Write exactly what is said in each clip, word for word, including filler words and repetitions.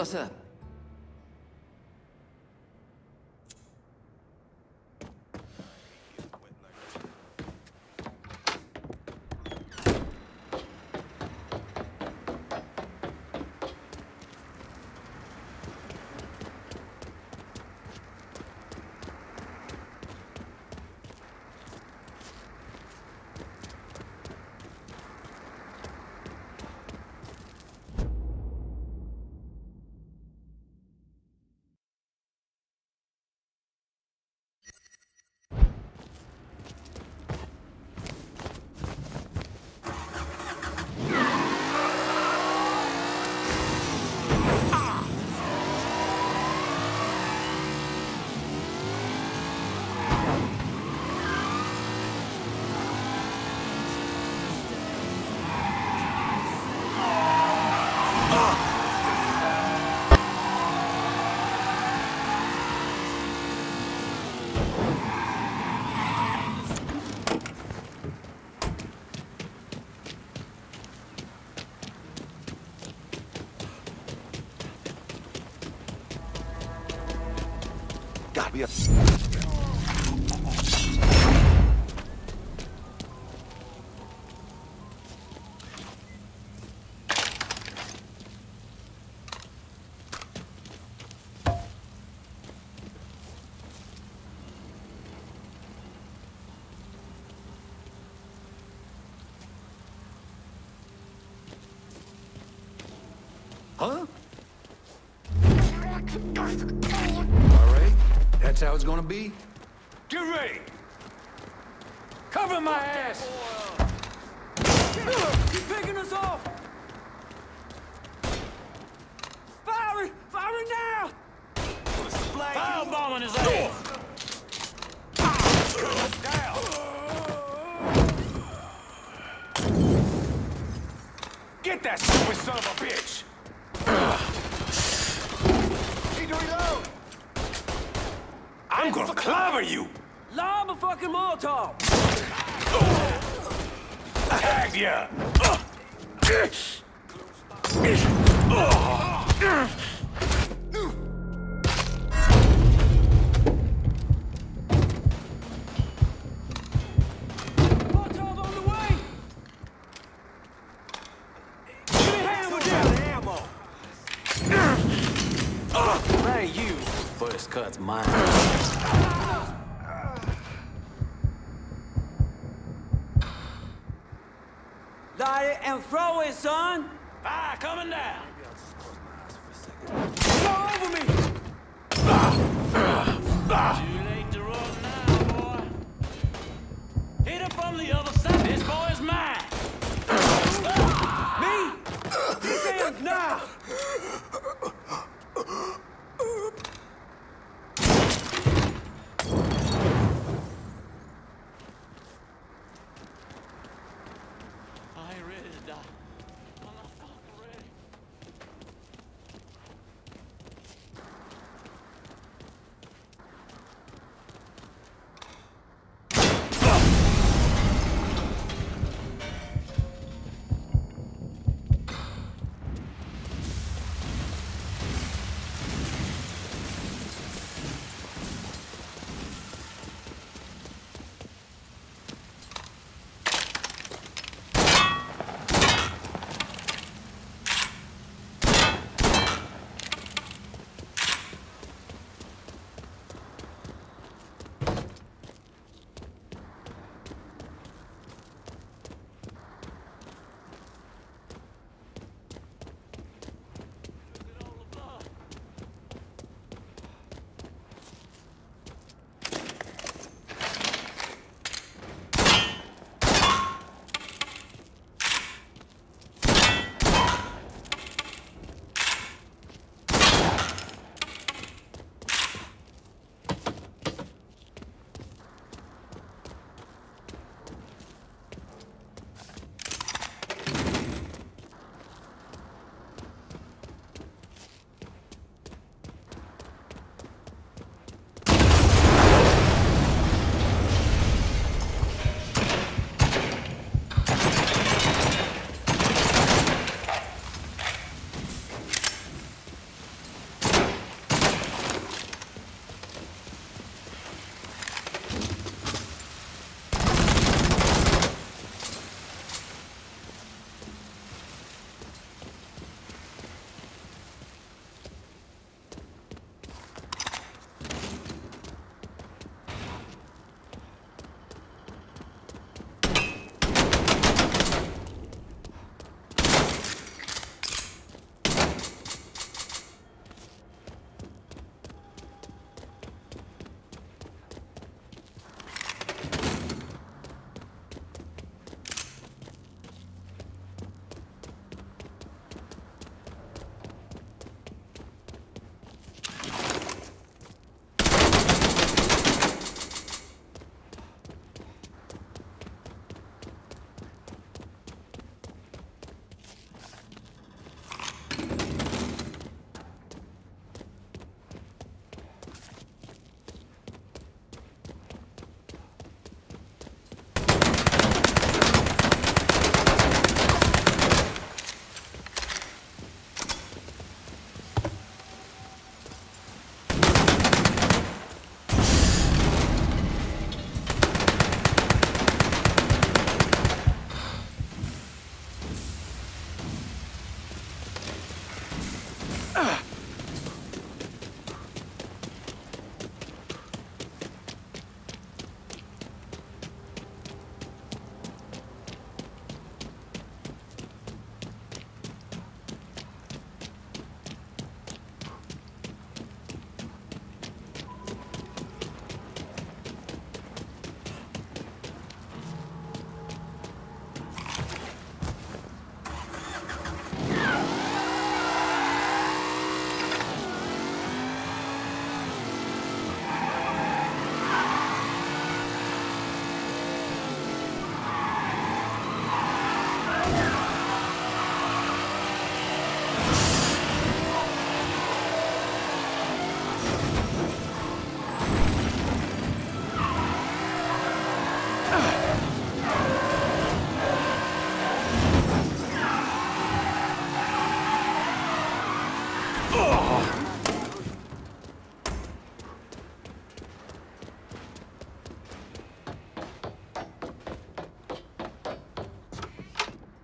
What's up? Be a huh? That's how it's gonna be? Get ready! Cover my ass! You're picking us off! Fire it! Fire it now! Fire bombing his ass! Get that stupid son of a bitch! He doing low! I'm gonna clobber you! Lob a fucking Molotov! Tag ya! Molotov on the way! Give me ammo down! Ammo! Play you! First cut's mine. And throw it, son! Fire coming down! Maybe I'll just close my eyes for a second. Go over me! Too late to roll now, boy. Hit up on the other side. This boy is mine! Me? These hands now!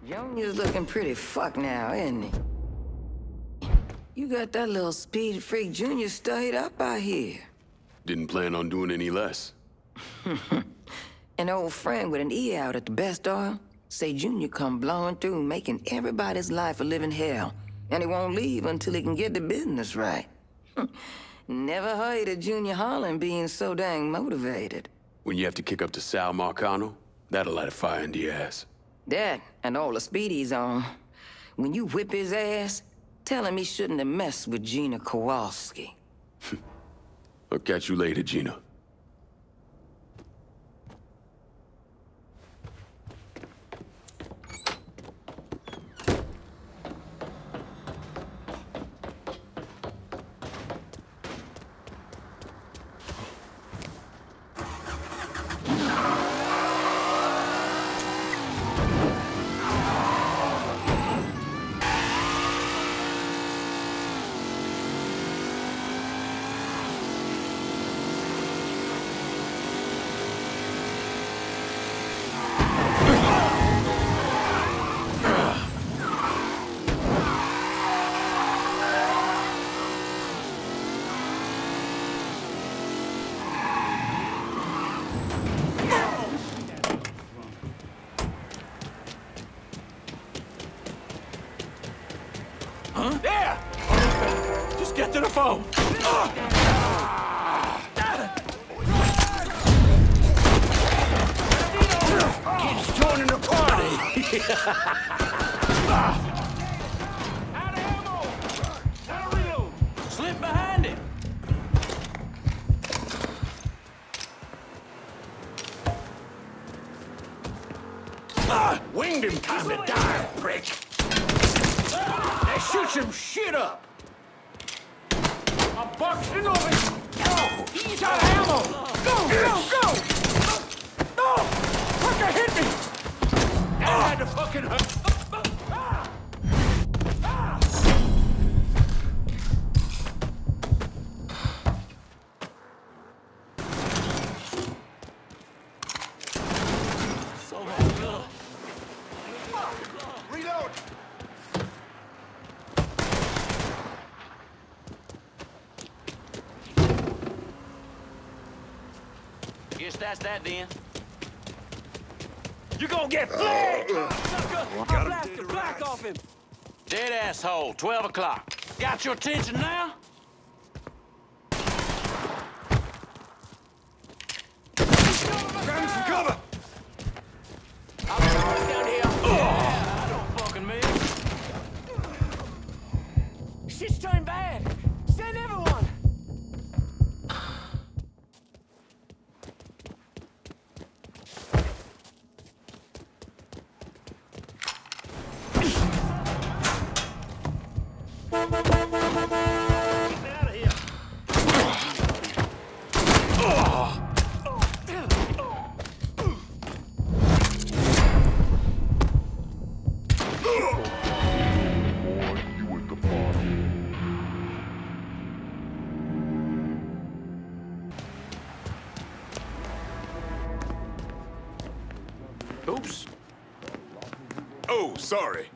Junior's looking pretty fucked now, isn't he? You got that little speed freak Junior studied up out here. Didn't plan on doing any less. An old friend with an E out at the best oil. Say Junior come blowing through, making everybody's life a living hell. And he won't leave until he can get the business right. Never heard of Junior Holland being so dang motivated. When you have to kick up to Sal Marcano, that'll light a fire into your ass. That, and all the speed he's on. When you whip his ass, tell him he shouldn't have messed with Gina Kowalski. I'll catch you later, Gina. That's that then. You gonna get flagged! Uh, sucker! Well, I blasted the black off him! Dead asshole, twelve o'clock. Got your attention now? Grab some cover! I'm sorry, down here. Uh, yeah, I don't fucking miss. Shit's turned bad. Send everyone! Sorry.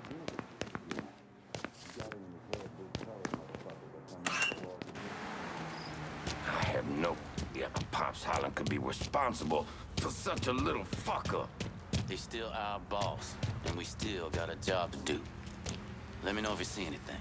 I have no idea how Pops Holland could be responsible for such a little fucker. He's still our boss, and we still got a job to do. Let me know if you see anything.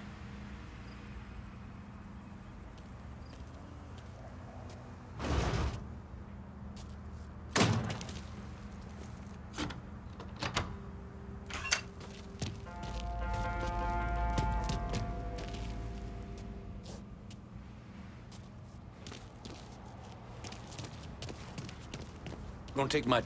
Gonna take my t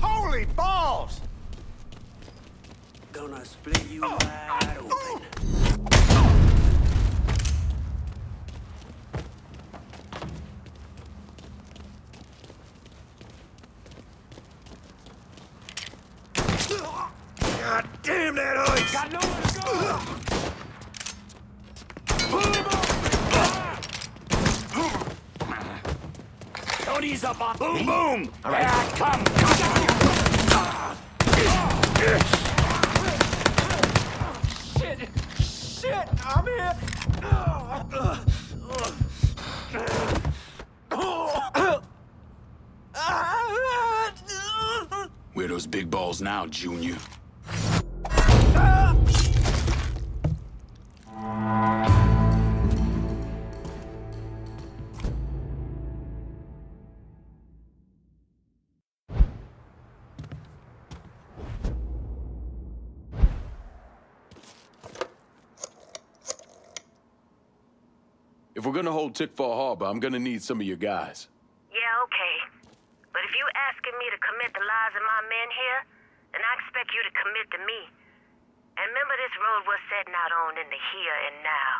Holy balls! Gonna split you oh. wide open. Oh. He's a bomb. Boom, boom. All right. Yeah, come, come. Shit. Shit, I'm here. Where are those big balls now, Junior? If we're gonna hold Tickfall Harbor, I'm gonna need some of your guys. Yeah, okay. But if you asking me to commit the lives of my men here, then I expect you to commit to me. And remember, this road we're setting out on in the here and now.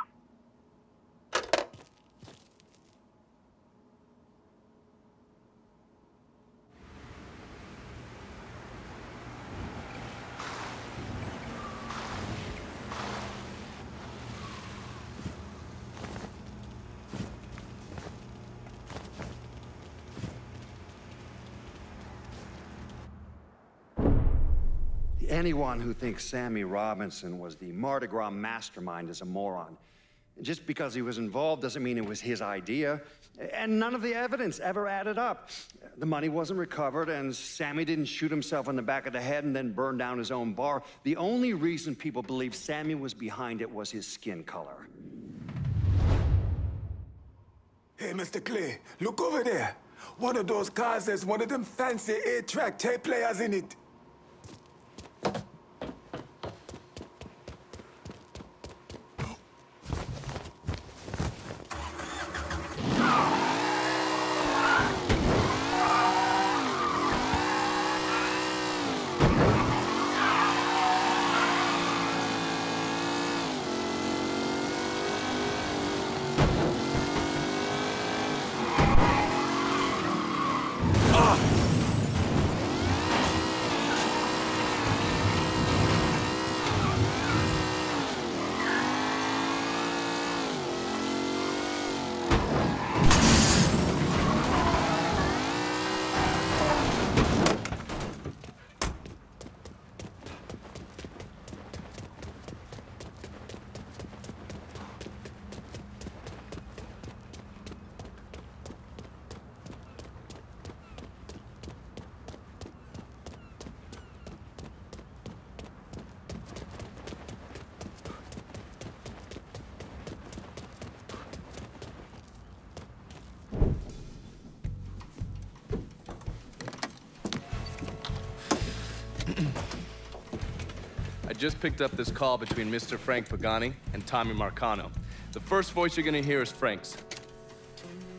Anyone who thinks Sammy Robinson was the Mardi Gras mastermind is a moron. Just because he was involved doesn't mean it was his idea. And none of the evidence ever added up. The money wasn't recovered, and Sammy didn't shoot himself in the back of the head and then burn down his own bar. The only reason people believe Sammy was behind it was his skin color. Hey, Mister Clay, look over there. One of those cars has one of them fancy eight-track tape players in it. Just picked up this call between Mister Frank Pagani and Tommy Marcano. The first voice you're gonna hear is Frank's.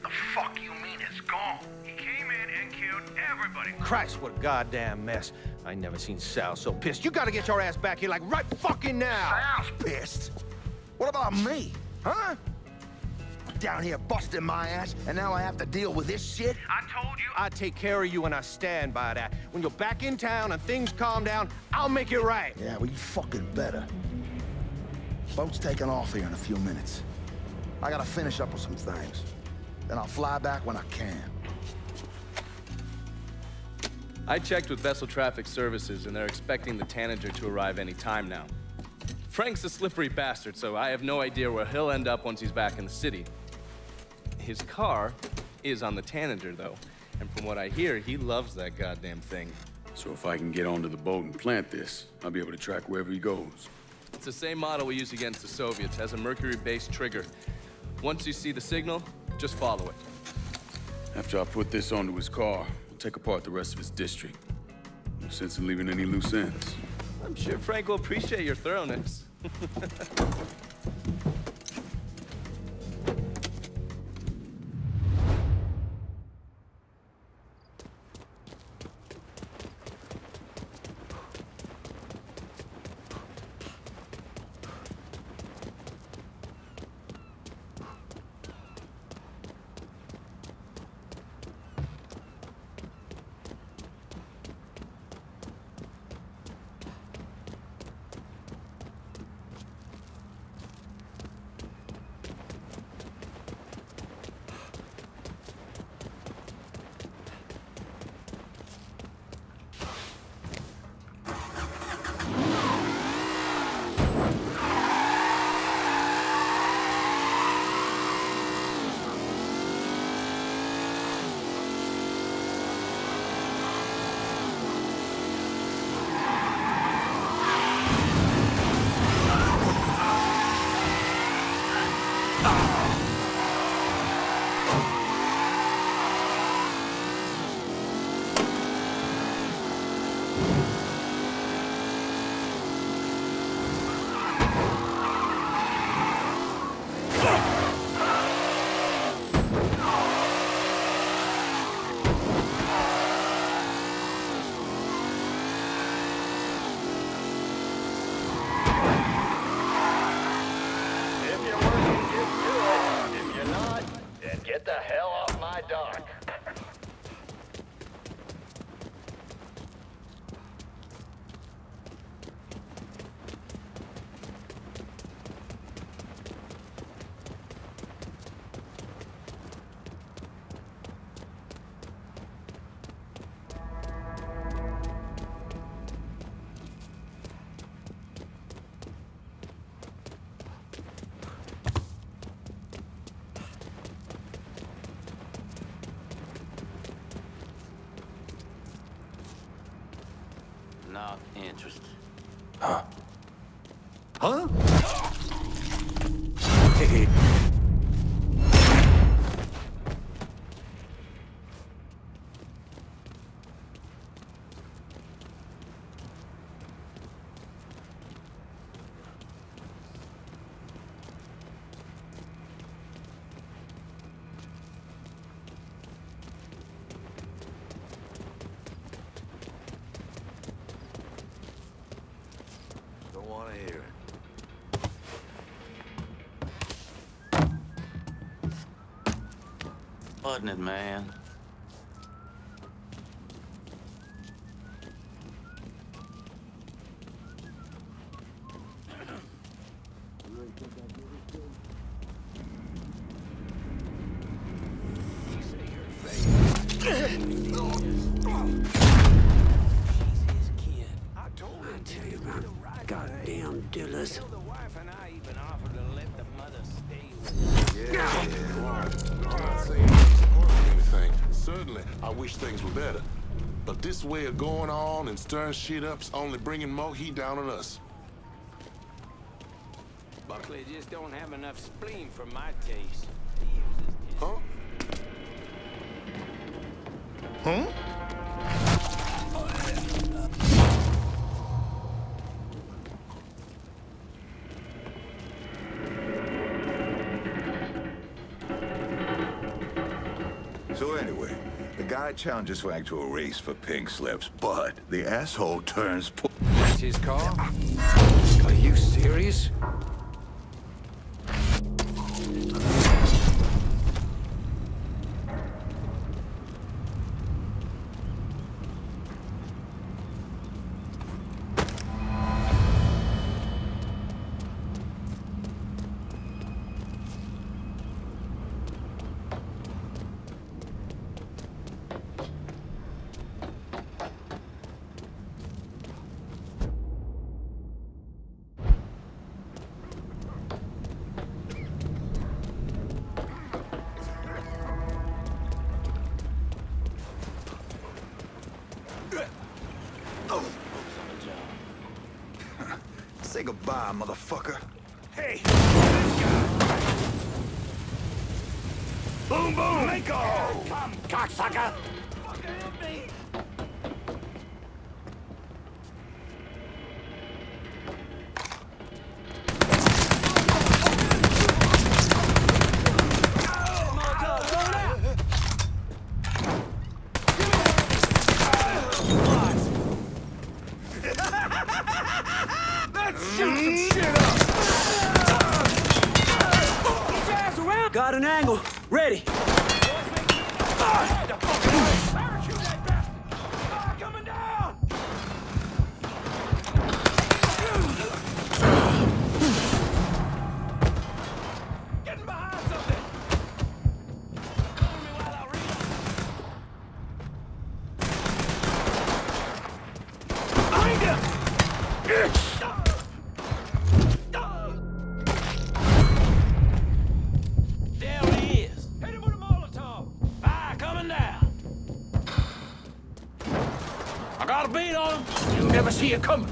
The fuck you mean it's gone? He came in and killed everybody. Christ, what a goddamn mess. I never seen Sal so pissed. You gotta get your ass back here like right fucking now. Sal's pissed? What about me, huh? Down here busting my ass, and now I have to deal with this shit? I told you I'd take care of you, and I stand by that. When you're back in town and things calm down, I'll make it right. Yeah, well, you fucking better. Boat's taking off here in a few minutes. I gotta finish up with some things. Then I'll fly back when I can. I checked with Vessel Traffic Services, and they're expecting the Tanager to arrive any time now. Frank's a slippery bastard, so I have no idea where he'll end up once he's back in the city. His car is on the Tanager, though, and from what I hear, he loves that goddamn thing. So if I can get onto the boat and plant this, I'll be able to track wherever he goes. It's the same model we used against the Soviets. Has a mercury-based trigger. Once you see the signal, just follow it. After I put this onto his car, we'll take apart the rest of his district. No sense in leaving any loose ends. I'm sure Frank will appreciate your thoroughness. Not interested. Huh? Huh? Hey. Wasn't it, man? This way of going on and stirring shit up's only bringing more heat down on us. Buckley just don't have enough spleen for my taste. Huh? Huh? So anyway, the guy challenges Swag to a race for pink slips, but the asshole turns po- That's his car? Are you serious? Say goodbye, motherfucker. Hey! Boom, boom! Mako! Here, come, cocksucker! Fucking help me! Here, come!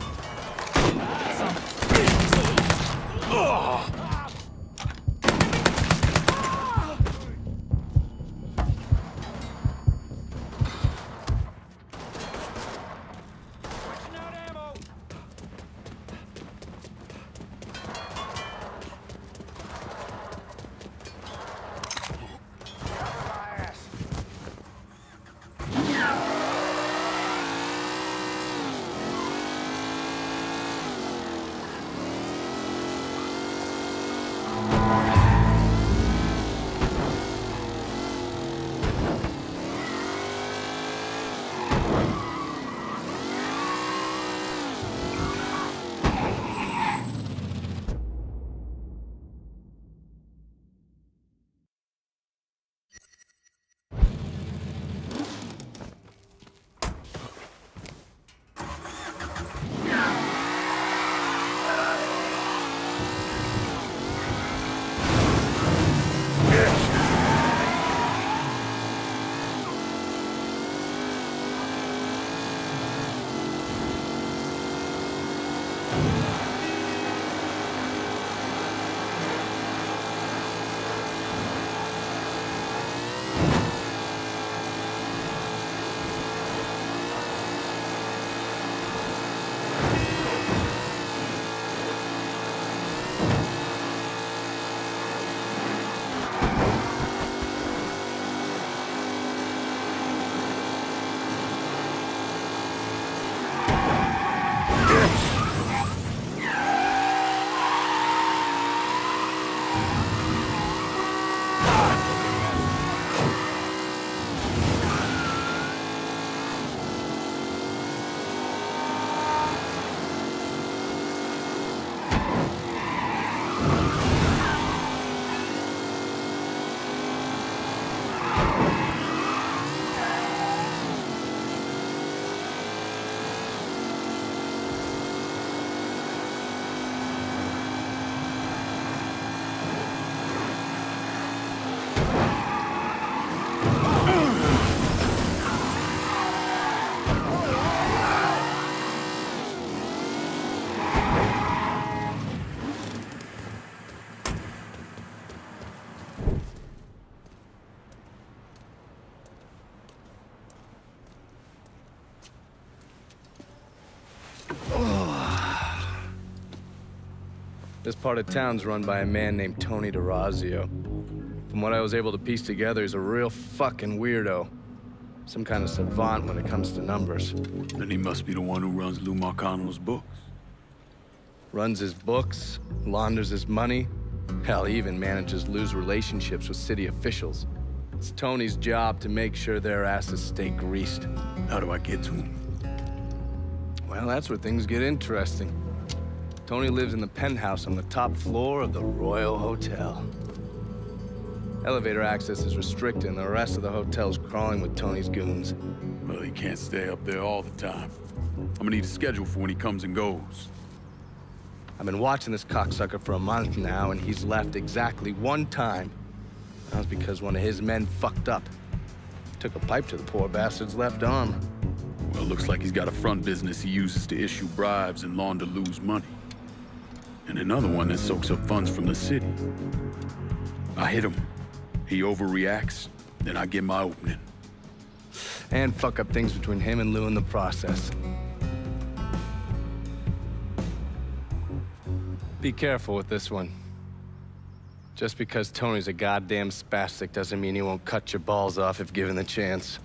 This part of town's run by a man named Tony D'Arazio. From what I was able to piece together, he's a real fucking weirdo. Some kind of savant when it comes to numbers. Then he must be the one who runs Lou Marcano's books. Runs his books, launders his money. Hell, he even manages Lou's relationships with city officials. It's Tony's job to make sure their asses stay greased. How do I get to him? Well, that's where things get interesting. Tony lives in the penthouse on the top floor of the Royal Hotel. Elevator access is restricted, and the rest of the hotel's crawling with Tony's goons. Well, he can't stay up there all the time. I'm gonna need a schedule for when he comes and goes. I've been watching this cocksucker for a month now, and he's left exactly one time. That was because one of his men fucked up. Took a pipe to the poor bastard's left arm. Well, looks like he's got a front business he uses to issue bribes and launder Lou's money. And another one that soaks up funds from the city. I hit him. He overreacts, then I get my opening. And fuck up things between him and Lou in the process. Be careful with this one. Just because Tony's a goddamn spastic doesn't mean he won't cut your balls off if given the chance.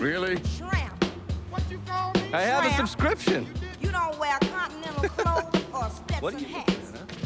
Really? Shrimp. What you call me? I have a subscription. You don't wear continental clothes or Stetson hats.